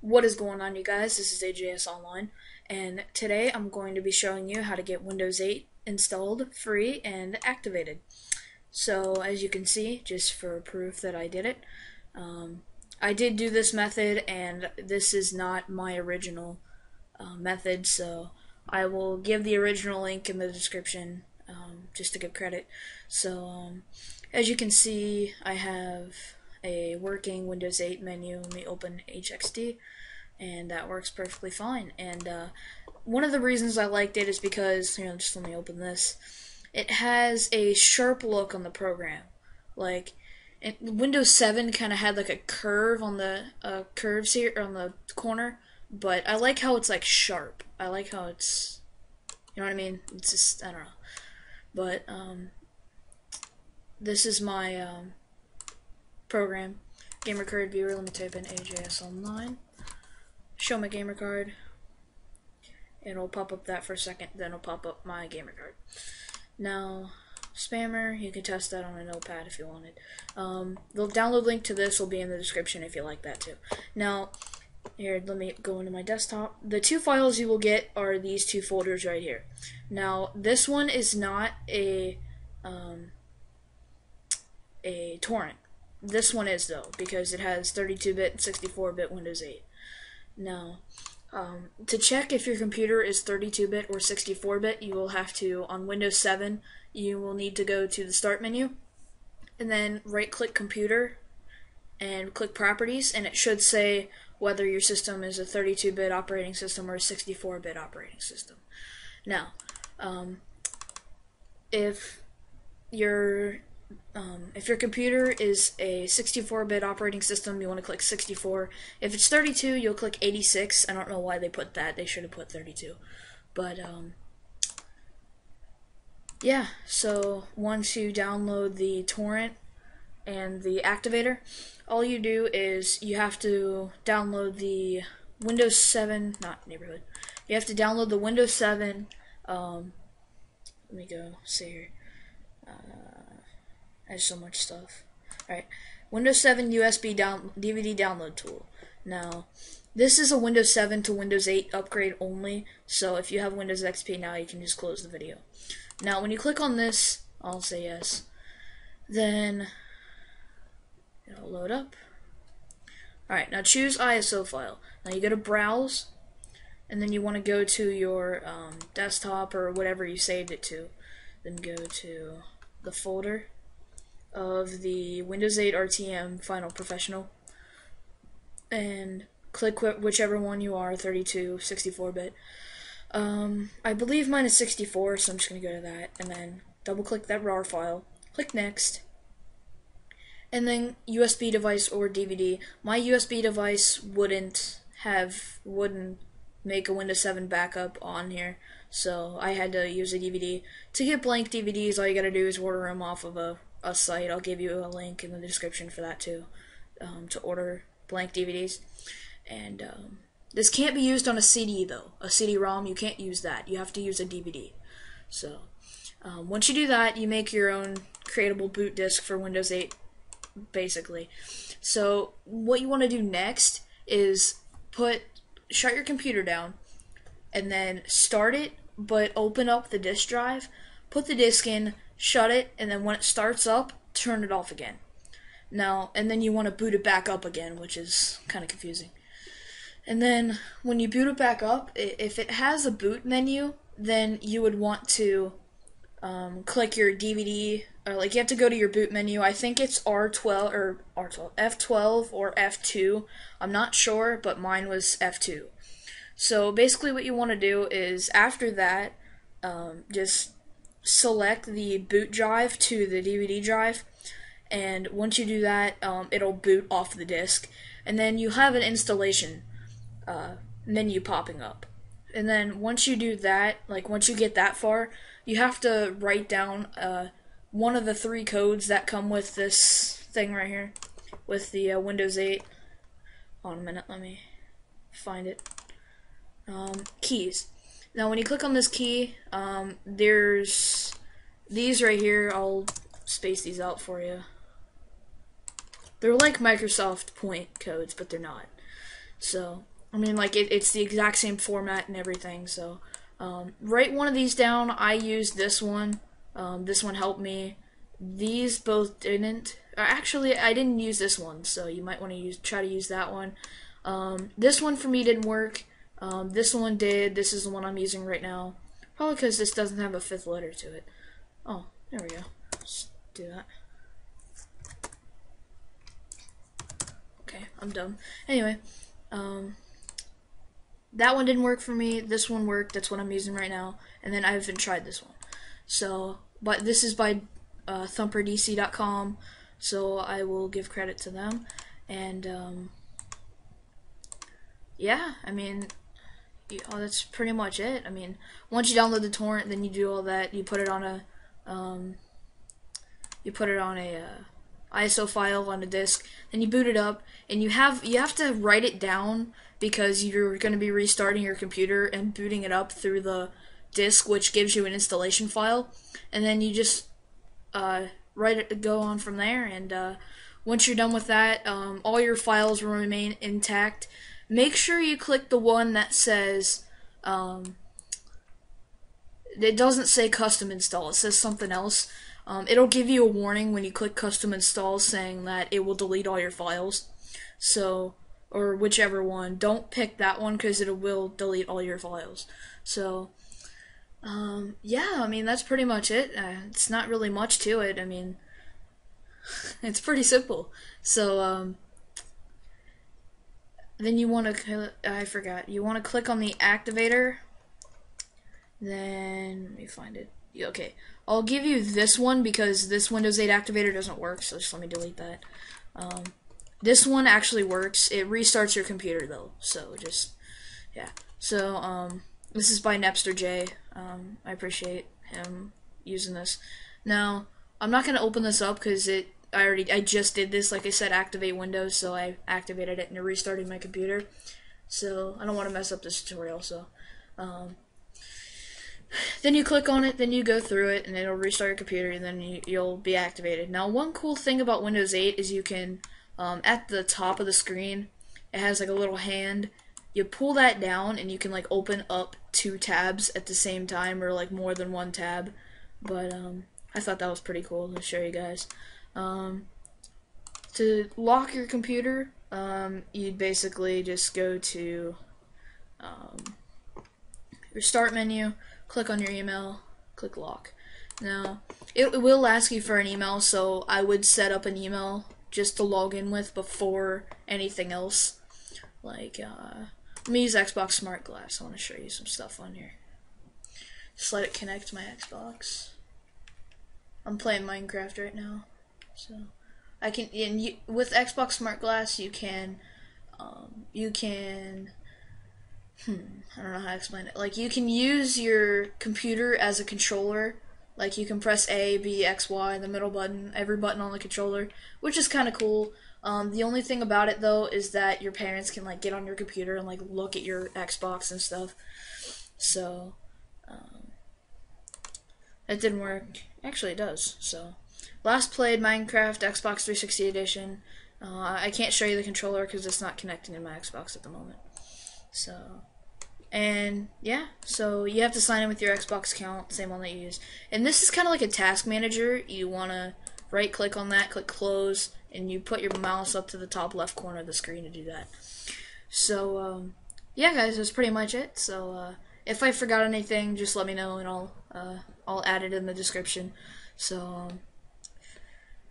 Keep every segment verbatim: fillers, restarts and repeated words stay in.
What is going on, you guys? This is A J S Online, and today I'm going to be showing you how to get Windows eight installed, free, and activated. So as you can see, just for proof that I did it, um, I did do this method, and this is not my original uh, method, so I will give the original link in the description um, just to give credit. So um, as you can see, I have a working Windows eight menu. Let me open H X D, and that works perfectly fine. And uh, one of the reasons I liked it is because, you know, just let me open this. It has a sharp look on the program. Like it, Windows seven kind of had like a curve on the uh, curves here on the corner, but I like how it's like sharp. I like how it's, you know what I mean? It's just, I don't know. But um, this is my. Um, program. Gamer card viewer, let me type in A J S Online. Show my gamer card. It'll pop up that for a second, then it'll pop up my gamer card. Now, spammer, you can test that on a notepad if you wanted. Um, the download link to this will be in the description if you like that too. Now, here, let me go into my desktop. The two files you will get are these two folders right here. Now, this one is not a, um, a torrent. This one is, though, because it has thirty-two bit and sixty-four bit Windows eight. Now, um, to check if your computer is thirty-two bit or sixty-four bit, you will have to, on Windows seven, you will need to go to the Start menu, and then right-click Computer, and click Properties, and it should say whether your system is a thirty-two bit operating system or a sixty-four bit operating system. Now, um, if your Um, if your computer is a sixty-four bit operating system, you want to click sixty-four. If it's thirty-two, you'll click eighty-six. I don't know why they put that. They should have put thirty-two. But, um, yeah. So, once you download the torrent and the activator, all you do is you have to download the Windows seven, not neighborhood. You have to download the Windows seven, um, let me go see here. Uh, There's so much stuff. Alright, Windows seven U S B down, D V D download tool. Now, this is a Windows seven to Windows eight upgrade only, so if you have Windows X P now, you can just close the video. Now, when you click on this, I'll say yes, then it'll load up. Alright, now choose I S O file. Now you go to Browse, and then you want to go to your um, desktop or whatever you saved it to. Then go to the folder of the Windows eight R T M Final Professional, and click wh whichever one you are, thirty-two, sixty-four bit. Um, I believe mine is sixty-four, so I'm just going to go to that, and then double-click that R A R file, click Next, and then U S B device or D V D. My U S B device wouldn't have, wouldn't make a Windows seven backup on here, so I had to use a D V D. To get blank D V Ds, all you gotta do is order them off of a A site. I'll give you a link in the description for that too, um, to order blank D V Ds. And um, this can't be used on a C D though. A C D ROM, you can't use that. You have to use a D V D. So um, once you do that, you make your own creatable boot disk for Windows eight, basically. So what you want to do next is put shut your computer down, and then start it, but open up the disk drive. Put the disk in, shut it, and then when it starts up, turn it off again. Now, and then you want to boot it back up again, which is kind of confusing. And then when you boot it back up, if it has a boot menu, then you would want to um, click your D V D, or like you have to go to your boot menu. I think it's R twelve or R twelve, F twelve or F two. I'm not sure, but mine was F two. So basically, what you want to do is after that, um, just select the boot drive to the D V D drive, and once you do that, um, it'll boot off the disk, and then you have an installation uh, menu popping up. And then once you do that, like once you get that far, you have to write down uh, one of the three codes that come with this thing right here, with the uh, Windows eight. Hold on a minute, let me find it. Um, keys. Now, when you click on this key, um, there's these right here. I'll space these out for you. They're like Microsoft point codes, but they're not. So, I mean, like, it, it's the exact same format and everything, so, um, write one of these down. I used this one, um, this one helped me, these both didn't. Actually, I didn't use this one, so you might want to use try to use that one. Um, this one for me didn't work, um, this one did, this is the one I'm using right now, probably because this doesn't have a fifth letter to it. Oh, there we go, let's do that. Okay, I'm dumb. Anyway, um, that one didn't work for me, this one worked, that's what I'm using right now, and then I haven't tried this one. So, but this is by uh, Thumper D C dot com, so I will give credit to them, and um, yeah, I mean, you, oh, that's pretty much it. I mean, once you download the torrent, then you do all that, you put it on a, um, you put it on a, uh, I S O file on a disk, then you boot it up, and you have you have to write it down because you're going to be restarting your computer and booting it up through the disk, which gives you an installation file, and then you just uh, write it, go on from there. And uh, once you're done with that, um, all your files will remain intact. Make sure you click the one that says um, it doesn't say custom install; it says something else. Um, it'll give you a warning when you click custom install saying that it will delete all your files. So, or whichever one. Don't pick that one because it will delete all your files. So, um, yeah, I mean, that's pretty much it. Uh, it's not really much to it. I mean, it's pretty simple. So, um, then you want to, I forgot, you want to click on the activator. Then, let me find it. Okay, I'll give you this one because this Windows eight activator doesn't work, so just let me delete that. Um, this one actually works. It restarts your computer, though, so just, yeah. So, um, this is by NepsterJ. Um, I appreciate him using this. Now, I'm not going to open this up because it, I already, I just did this. Like I said, activate Windows, so I activated it and it restarted my computer. So, I don't want to mess up this tutorial, so, um... then you click on it, then you go through it, and it'll restart your computer, and then you, you'll be activated. Now, one cool thing about Windows eight is you can, um, at the top of the screen, it has like a little hand. You pull that down, and you can like open up two tabs at the same time, or like more than one tab. But um, I thought that was pretty cool to show you guys. Um, to lock your computer, um, you'd basically just go to um, your start menu. Click on your email, click lock. Now, it, it will ask you for an email, so I would set up an email just to log in with before anything else. Like, uh, let me use Xbox Smart Glass. I want to show you some stuff on here. Just let it connect to my Xbox. I'm playing Minecraft right now, so I can. And you, with Xbox Smart Glass, you can, um, you can. Hmm, I don't know how to explain it. Like, you can use your computer as a controller. Like, you can press A, B, X, Y, the middle button, every button on the controller, which is kind of cool. Um, the only thing about it, though, is that your parents can, like, get on your computer and, like, look at your Xbox and stuff. So, um, it didn't work. Actually, it does. So, last played Minecraft Xbox three sixty Edition. Uh, I can't show you the controller because it's not connecting to my Xbox at the moment. So, and yeah, so you have to sign in with your Xbox account, same one that you use. And this is kind of like a task manager. You want to right click on that, click close, and you put your mouse up to the top left corner of the screen to do that. So, um, yeah guys, that's pretty much it. So, uh, if I forgot anything, just let me know and I'll, uh, I'll add it in the description. So, um,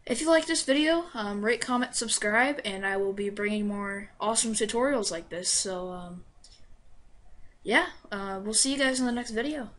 if you like this video, um, rate, comment, subscribe, and I will be bringing more awesome tutorials like this. So, um, yeah, uh, we'll see you guys in the next video.